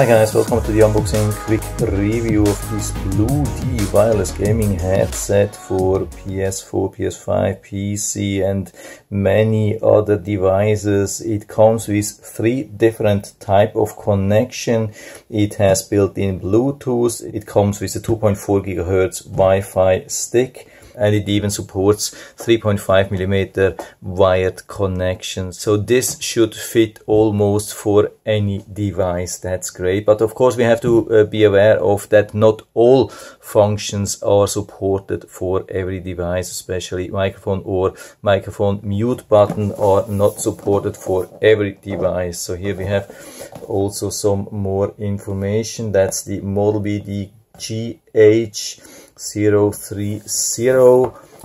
Hi guys, welcome to the unboxing quick review of this Bluedee wireless gaming headset for PS4, PS5, PC and many other devices. It comes with three different types of connection. It has built-in Bluetooth, it comes with a 2.4 GHz Wi-Fi stick, and it even supports 3.5mm wired connections. So this should fit almost for any device. That's great. But of course we have to be aware of that not all functions are supported for every device, especially microphone or microphone mute button are not supported for every device. So here we have also some more information. That's the model BD-GH030,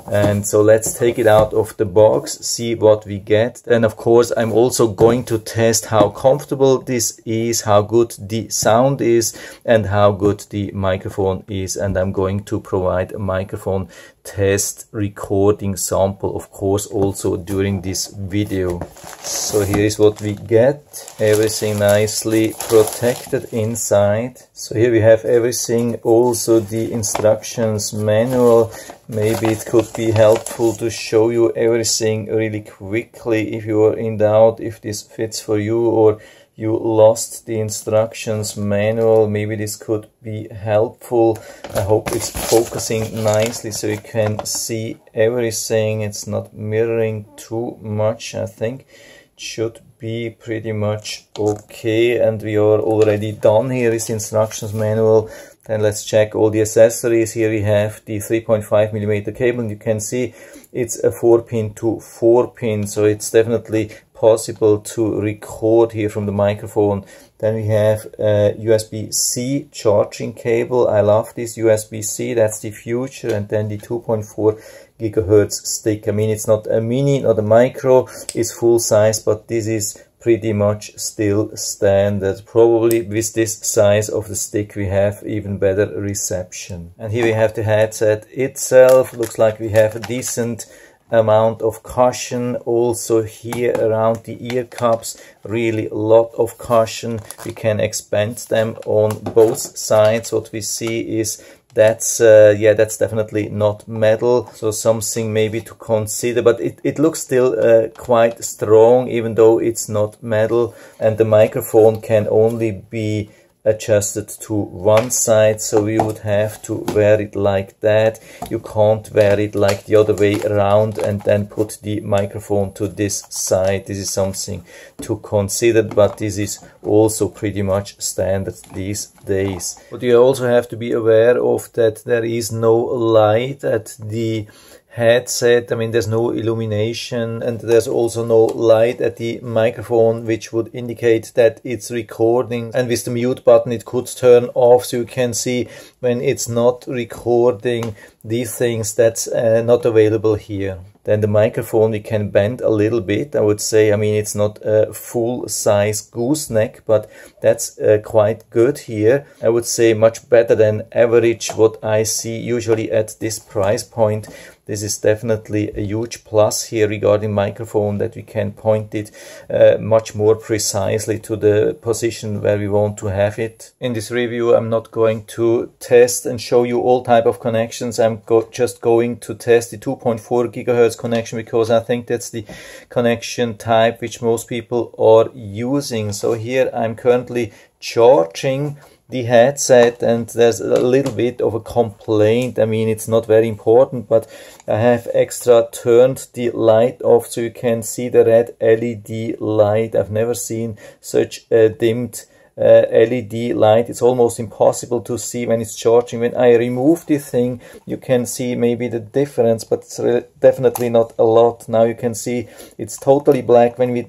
and so let's take it out of the box, see what we get. Then of course I'm also going to test how comfortable this is, how good the sound is and how good the microphone is, and I'm going to provide a microphone test recording sample of course also during this video. So here is what we get, everything nicely protected inside. So here we have everything, also the instructions manual. Maybe it could be helpful to show you everything really quickly if you are in doubt if this fits for you or you lost the instructions manual. Maybe this could be helpful. I hope it's focusing nicely so you can see everything. It's not mirroring too much, I think. It should be pretty much okay. And we are already done. Here is the instructions manual. Then let's check all the accessories. Here we have the 3.5mm cable, and you can see it's a 4-pin to 4-pin, so it's definitely possible to record here from the microphone. Then we have a USB-C charging cable. I love this USB-C, that's the future. And then the 2.4 gigahertz stick. I mean, it's not a mini, not a micro, it's full size, but this is pretty much still standard. Probably with this size of the stick we have even better reception. And here we have the headset itself. Looks like we have a decent amount of cushion also here around the ear cups, really a lot of cushion. We can expand them on both sides. What we see is that's that's definitely not metal, so something maybe to consider, but it looks still quite strong even though it's not metal. And the microphone can only be adjusted to one side, so we would have to wear it like that. You can't wear it like the other way around and then put the microphone to this side. This is something to consider, but this is also pretty much standard these days. But you also have to be aware of that there is no light at the headset. I mean, there's no illumination and there's also no light at the microphone, which would indicate that it's recording. And with the mute button it could turn off, so you can see when it's not recording. These things that's not available here. Then the microphone we can bend a little bit, I would say. I mean, it's not a full size gooseneck, but that's quite good here. I would say much better than average what I see usually at this price point. This is definitely a huge plus here regarding microphone, that we can point it much more precisely to the position where we want to have it. In this review I'm not going to test and show you all type of connections. I'm just going to test the 2.4 gigahertz connection because I think that's the connection type which most people are using. So here I'm currently charging the headset and there's a little bit of a complaint. I mean, it's not very important, but I have extra turned the light off so you can see the red LED light. I've never seen such a dimmed LED light. It's almost impossible to see when it's charging. When I remove the thing you can see maybe the difference, but it's definitely not a lot. Now you can see it's totally black. When we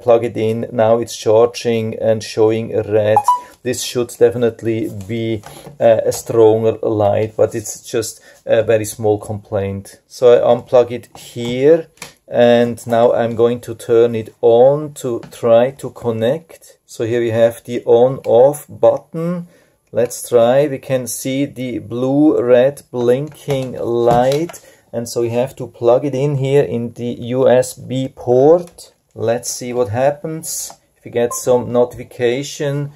plug it in, now it's charging and showing red. This should definitely be a stronger light, but it's just a very small complaint. So I unplug it here and now I'm going to turn it on to try to connect. So here we have the on-off button. Let's try. We can see the blue-red blinking light, and so we have to plug it in here in the USB port. Let's see what happens. If we get some notification,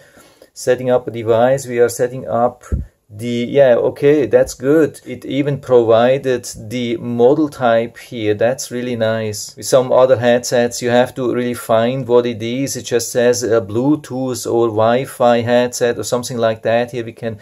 setting up a device, we are setting up the, yeah, okay, that's good. It even provided the model type here. That's really nice. With some other headsets, you have to really find what it is. It just says a Bluetooth or Wi-Fi headset or something like that. Here we can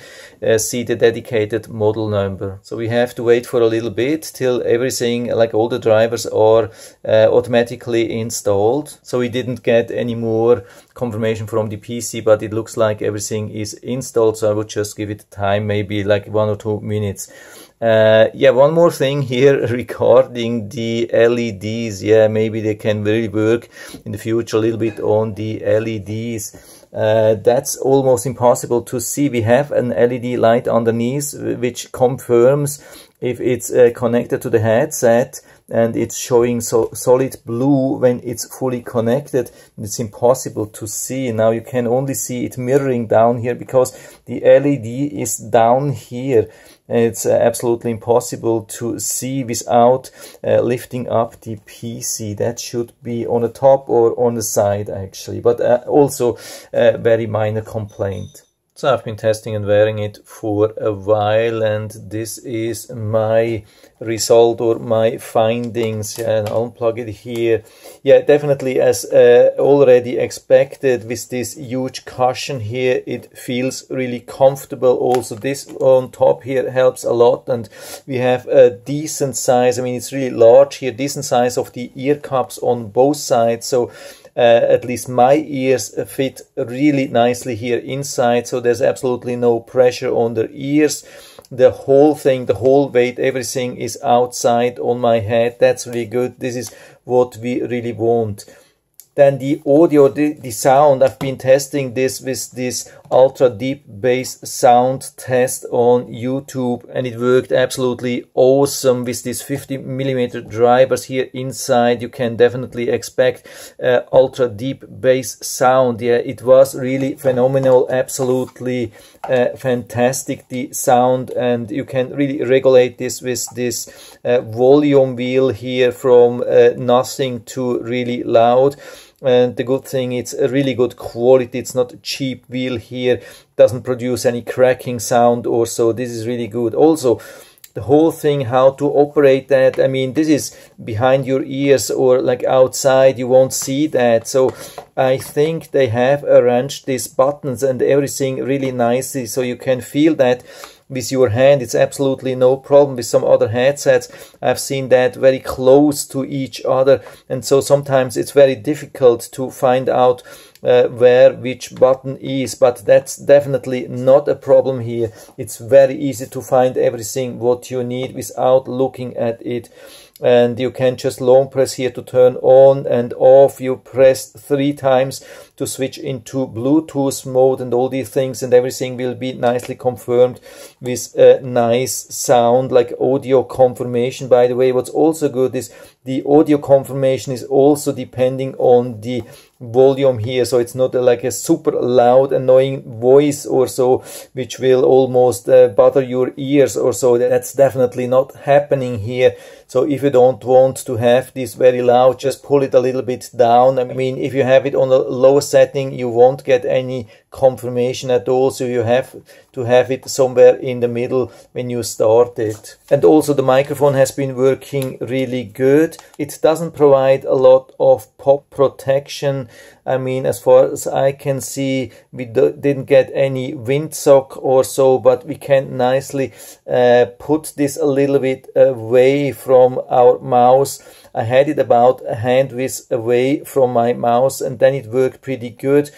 see the dedicated model number. So we have to wait for a little bit till everything, like all the drivers, are automatically installed. So we didn't get any more confirmation from the PC, but it looks like everything is installed. So I would just give it time, maybe like 1 or 2 minutes. Yeah, one more thing here regarding the LEDs. Yeah, maybe they can really work in the future a little bit on the LEDs. That's almost impossible to see. We have an LED light underneath which confirms if it's connected to the headset, and it's showing so solid blue when it's fully connected. It's impossible to see. Now you can only see it mirroring down here because the LED is down here. It's absolutely impossible to see without lifting up the PC. That should be on the top or on the side actually, but also a very minor complaint. So I've been testing and wearing it for a while, and this is my result or my findings. Yeah, and I'll unplug it here. Yeah, definitely, as already expected, with this huge cushion here, it feels really comfortable. Also this on top here helps a lot, and we have a decent size. I mean, it's really large here, decent size of the ear cups on both sides. So at least my ears fit really nicely here inside, so there's absolutely no pressure on the ears. The whole thing, the whole weight, everything is outside on my head. That's really good. This is what we really want. Then the audio, the sound. I've been testing this with this ultra deep bass sound test on YouTube, and it worked absolutely awesome with these 50mm drivers here inside. You can definitely expect ultra deep bass sound. Yeah, it was really phenomenal, absolutely fantastic, the sound. And you can really regulate this with this volume wheel here from nothing to really loud. And the good thing, it's a really good quality. It's not a cheap wheel here, doesn't produce any cracking sound or so. This is really good. Also the whole thing, how to operate that. I mean, this is behind your ears or like outside, you won't see that. So I think they have arranged these buttons and everything really nicely, so you can feel that with your hand. It's absolutely no problem. With some other headsets, I've seen that very close to each other, and so sometimes it's very difficult to find out where which button is, but that's definitely not a problem here. It's very easy to find everything what you need without looking at it. And you can just long press here to turn on and off. You press 3 times to switch into Bluetooth mode, and all these things, and everything will be nicely confirmed with a nice sound, like audio confirmation. By the way, what's also good is the audio confirmation is also depending on the volume here, so it's not like a super loud annoying voice or so, which will almost bother your ears or so. That's definitely not happening here. So if you don't want to have this very loud, just pull it a little bit down. I mean, if you have it on a lower setting, you won't get any confirmation at all, so you have to have it somewhere in the middle when you start it. And also the microphone has been working really good. It doesn't provide a lot of pop protection. I mean, as far as I can see, we didn't get any windsock or so, but we can nicely put this a little bit away from our mouse. I had it about a hand width away from my mouse, and then it worked pretty good.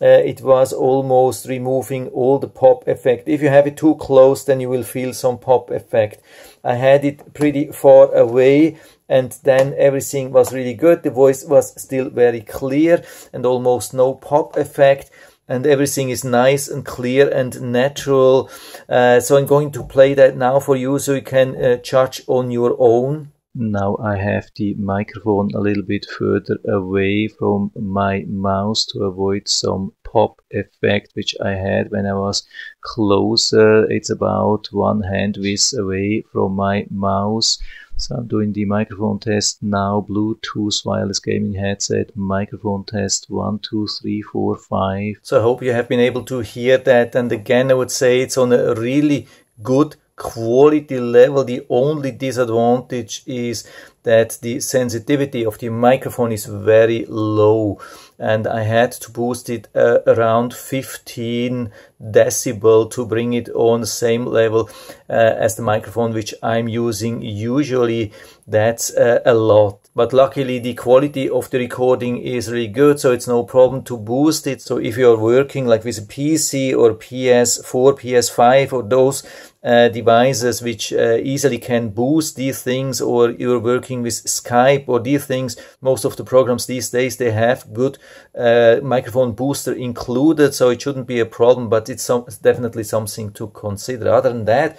It was almost removing all the pop effect. If you have it too close, then you will feel some pop effect. I had it pretty far away, and then everything was really good. The voice was still very clear and almost no pop effect. And everything is nice and clear and natural. So I'm going to play that now for you, so you can judge on your own. Now I have the microphone a little bit further away from my mouse to avoid some pop effect which I had when I was closer. It's about 1 hand width away from my mouse. So I'm doing the microphone test now. Bluetooth wireless gaming headset, microphone test 1, 2, 3, 4, 5. So I hope you have been able to hear that. And again, I would say it's on a really good quality level. The only disadvantage is that the sensitivity of the microphone is very low, and I had to boost it around 15 decibel to bring it on the same level as the microphone which I'm using usually. That's a lot. But luckily the quality of the recording is really good, so it's no problem to boost it. So if you're working like with a PC or PS4, PS5 or those devices which easily can boost these things, or you're working with Skype or these things, most of the programs these days, they have good microphone booster included, so it shouldn't be a problem, but it's definitely something to consider. Other than that,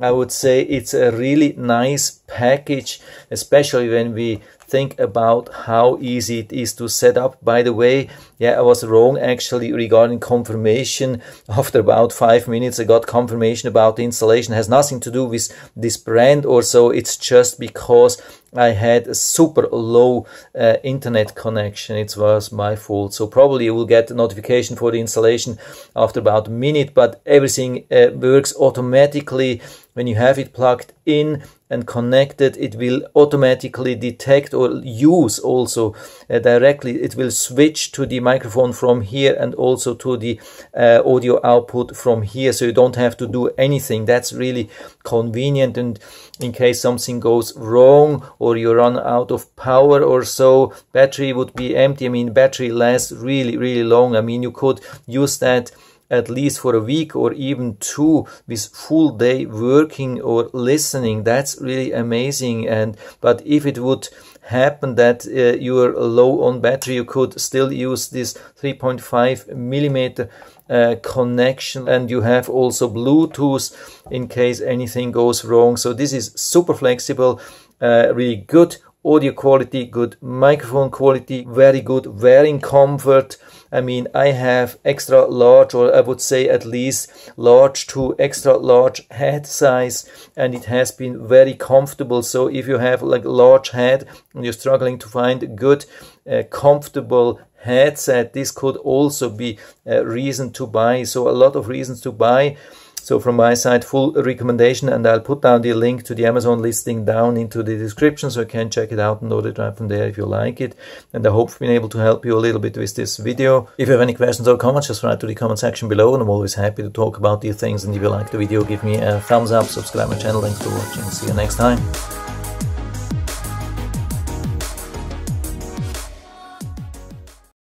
I would say it's a really nice package, especially when we think about how easy it is to set up. By the way, yeah, I was wrong actually regarding confirmation. After about 5 minutes, I got confirmation about the installation. It has nothing to do with this brand or so. It's just because I had a super low internet connection. It was my fault. So probably you will get a notification for the installation after about a minute, but everything works automatically. When you have it plugged in and connected, it will automatically detect or use also directly. It will switch to the microphone from here and also to the audio output from here. So you don't have to do anything. That's really convenient. And in case something goes wrong or you run out of power or so, battery would be empty. I mean, battery lasts really, really long. I mean, you could use that at least for a week or even two with full day working or listening. That's really amazing. And but if it would happen that you are low on battery, you could still use this 3.5mm connection, and you have also Bluetooth in case anything goes wrong. So this is super flexible, really good audio quality, good microphone quality, very good wearing comfort. I mean, I have extra large, or I would say at least large to extra large head size, and it has been very comfortable. So if you have like large head and you're struggling to find a good comfortable headset, this could also be a reason to buy. So a lot of reasons to buy. So from my side, full recommendation, and I'll put down the link to the Amazon listing down into the description, so you can check it out and order it right from there if you like it. And I hope I've been able to help you a little bit with this video. If you have any questions or comments, just write to the comment section below, and I'm always happy to talk about these things. And if you like the video, give me a thumbs up, subscribe my channel. Thanks for watching. See you next time.